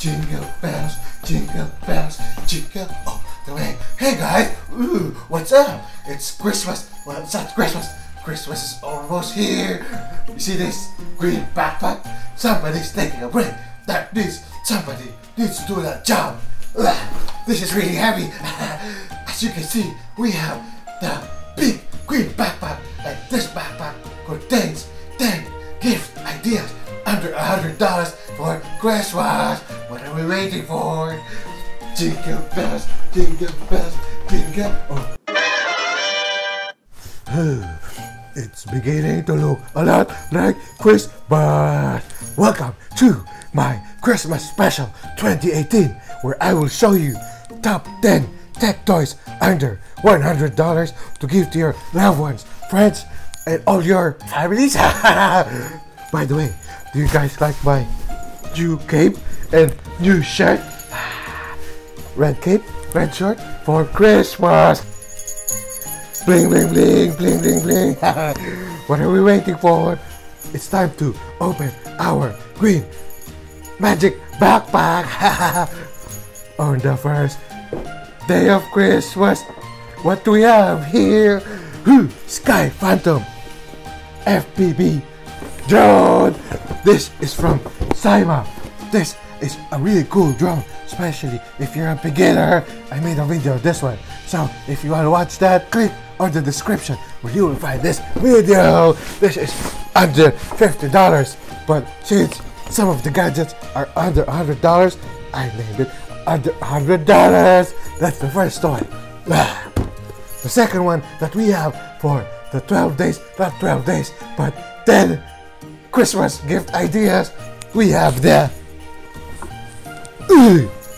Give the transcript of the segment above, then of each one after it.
jingle bells, jingle all the way. Hey guys, ooh, what's up? It's Christmas. Well, it's not Christmas. Christmas is almost here. You see this green backpack? Somebody's taking a break. That means somebody needs to do that job. This is really heavy. As you can see, we have the big green backpack, and this backpack contains 10 gift ideas under $100 for Christmas. What are we waiting for? Jingle bells, jingle bells, jingle. Oh. It's beginning to look a lot like Christmas. Welcome to my Christmas special 2018, where I will show you top 10 tech toys under $100 to give to your loved ones, friends, and all your families. By the way, do you guys like my new cape and new shirt? Red cape, red shirt for Christmas. Bling, bling, bling, bling, bling, bling. What are we waiting for? It's time to open our green magic backpack. On the first day of Christmas, what do we have here? Sky Phantom FPB Drone. This is from Saima. This is a really cool drone, especially if you're a beginner. I made a video of this one, so if you want to watch that, click on the description where you will find this video. This is under $50, but since some of the gadgets are under $100, I named it under $100. That's the first toy. The second one that we have for the 12 days, not 12 days, but 10 Christmas gift ideas, we have the...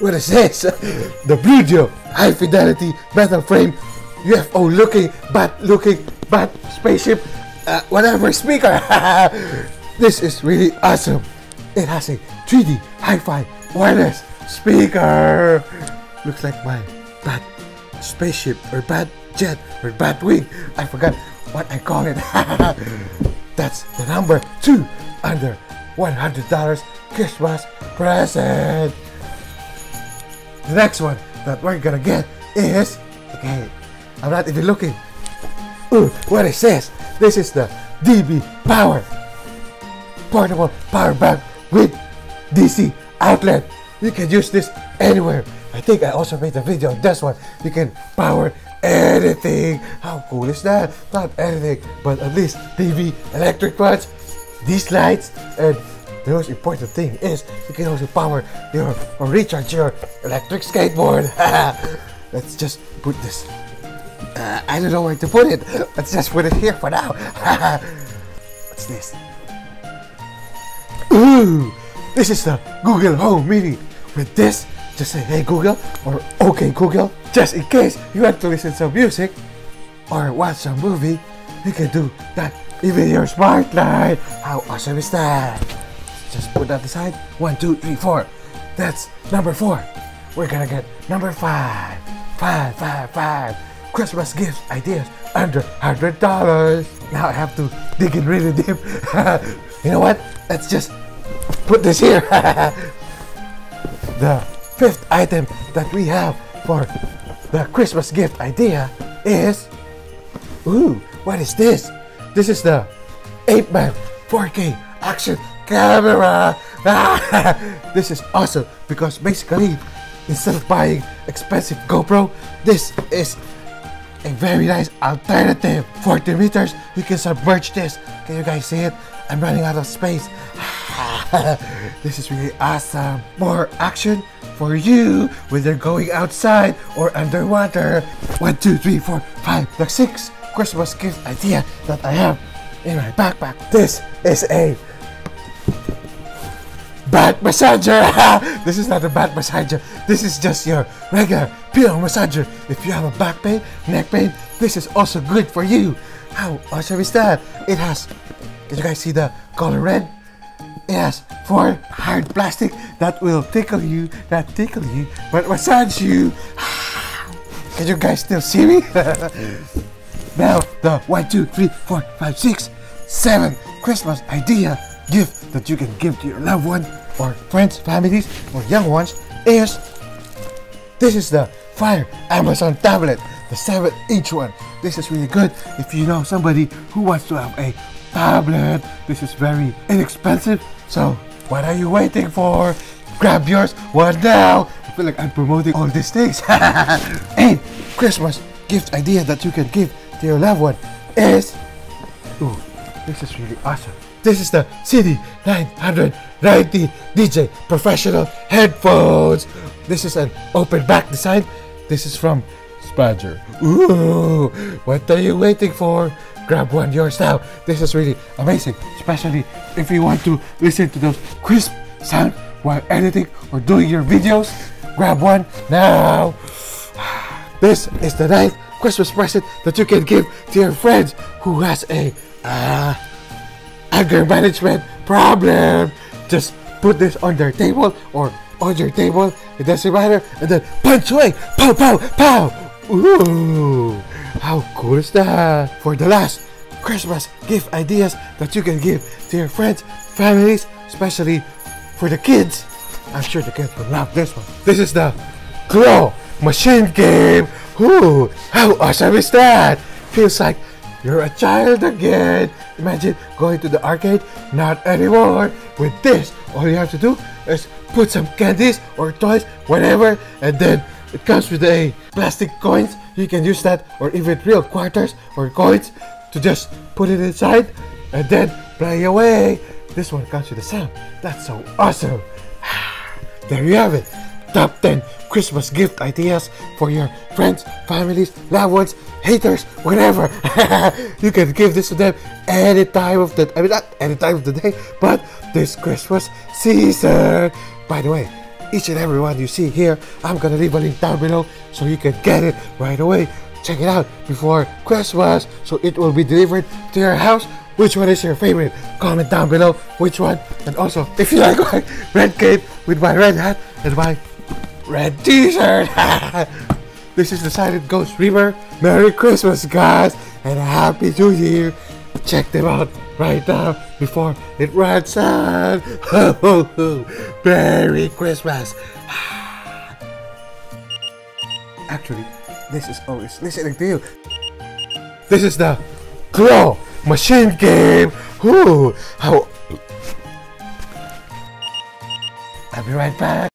what is this? The Bluedio high fidelity metal frame UFO looking bat spaceship whatever speaker. This is really awesome. It has a 3D hi-fi wireless speaker. Looks like my bat spaceship or bat jet or bat wing. I forgot what I call it. That's the number 2 under $100 Christmas present. The next one that we're gonna get is, okay, I'm not even looking. Ooh, what it says? This is the DB Power portable power bank with DC outlet. You can use this anywhere. I think I also made a video on this one. You can power anything. How cool is that? Not anything, but at least TV, electric ones, these lights, and the most important thing is you can also power your or recharge your electric skateboard. Let's just put this. I don't know where to put it. Let's just put it here for now. What's this? Ooh, this is the Google Home Mini. With this, just say "Hey Google" or "Okay Google." Just in case you want to listen some music or watch some movie, you can do that even your smart light. How awesome is that? Just put that aside. 1, 2, 3, 4. That's number 4. We're gonna get number 5. 5, 5, 5. Christmas gifts ideas under $100. Now I have to dig in really deep. You know what? Let's just put this here. The 5th item that we have for the Christmas gift idea is, ooh, what is this? This is the Apeman 4K action camera. This is awesome because basically instead of buying expensive GoPro, this is a very nice alternative. 40 meters, you can submerge this. Can you guys see it? I'm running out of space. This is really awesome. More action for you, whether going outside or underwater. 1, 2, 3, 4, 5, 6 Christmas gift idea that I have in my backpack. This is a bat massager. This is not a bat massager. This is just your regular pillow massager. If you have a back pain, neck pain, this is also good for you. How awesome is that? It has, can you guys see the color red? It has 4 hard plastic that will tickle you, not tickle you, but massage you. Can you guys still see me? Now the 1, 2, 3, 4, 5, 6, 7 Christmas idea gift that you can give to your loved one or friends, families, or young ones is this is the Fire Amazon Tablet, the 7-inch one. This is really good if you know somebody who wants to have a tablet. This is very inexpensive, so what are you waiting for? Grab yours one now. I feel like I'm promoting all these things. And Christmas gift idea that you can give to your loved one is, ooh, this is really awesome. This is the CD990 DJ Professional Headphones. This is an open back design. This is from Spadger. Ooh, what are you waiting for? Grab one yours now. This is really amazing, especially if you want to listen to those crisp sound while editing or doing your videos. Grab one now. This is the 9th Christmas present that you can give to your friends who has a anger management problem. Just put this on their table or on your table, it doesn't matter, and then punch away, pow pow pow. Ooh, how cool is that? For the last Christmas gift ideas that you can give to your friends, families, especially for the kids, I'm sure the kids will love this one. This is the claw machine game. Ooh, how awesome is that? Feels like you're a child again. Imagine going to the arcade, not anymore. With this, all you have to do is put some candies or toys, whatever, and then it comes with a plastic coins. You can use that or even real quarters or coins to just put it inside and then play away. This one comes with a sound. That's so awesome. There you have it. Top 10 Christmas gift ideas for your friends, families, loved ones, haters, whatever. You can give this to them any time of the day. I mean, not any time of the day, but this Christmas season. By the way, each and every one you see here, I'm gonna leave a link down below so you can get it right away. Check it out before Christmas so it will be delivered to your house. Which one is your favorite? Comment down below which one. And also, if you like my red cape with my red hat and my red t-shirt. This is the TheSilentGhostReaper. Merry Christmas, guys, and a Happy New Year. Check them out right now before it runs out. Ho ho ho. Merry Christmas. Actually, this is always listening to you. This is the claw machine game. Ooh, how... I'll be right back.